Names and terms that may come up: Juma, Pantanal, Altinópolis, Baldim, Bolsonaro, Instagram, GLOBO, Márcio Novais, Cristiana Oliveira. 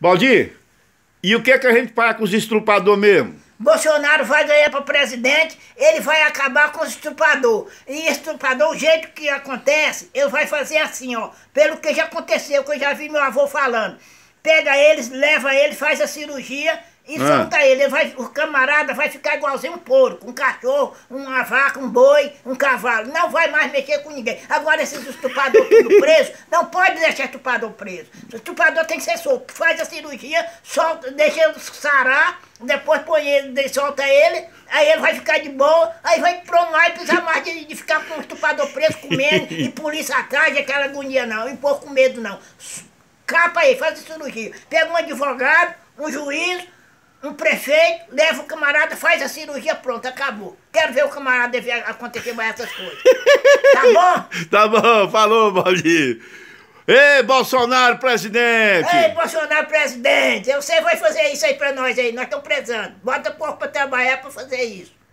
Baldim, e o que é que a gente faz com os estrupadores mesmo? Bolsonaro vai ganhar para presidente, ele vai acabar com os estrupadores. E estrupador, o jeito que acontece, ele vai fazer assim, ó. Pelo que já aconteceu, que eu já vi meu avô falando. Pega eles, leva ele, faz a cirurgia e solta ele. O camarada vai ficar igualzinho um porco, um cachorro, uma vaca, um boi, um cavalo. Não vai mais mexer com ninguém. Agora esses estupadores tudo presos, não pode deixar estupador preso. O estupador tem que ser solto. Faz a cirurgia, solta, deixa ele sarar, depois põe ele, solta ele, aí ele vai ficar de boa, aí vai pro mar e precisar mais de ficar com o estupador preso, comendo, e polícia atrás, aquela agonia não, e pouco medo não. Capa aí, faz a cirurgia. Pega um advogado, um juiz, um prefeito, leva o camarada, faz a cirurgia, pronto, acabou. Quero ver o camarada acontecer mais essas coisas. Tá bom? Tá bom, falou, Baldim. Ei, Bolsonaro, presidente! Ei, Bolsonaro, presidente! Você vai fazer isso aí pra nós aí, nós estamos precisando. Bota o povo pra trabalhar pra fazer isso.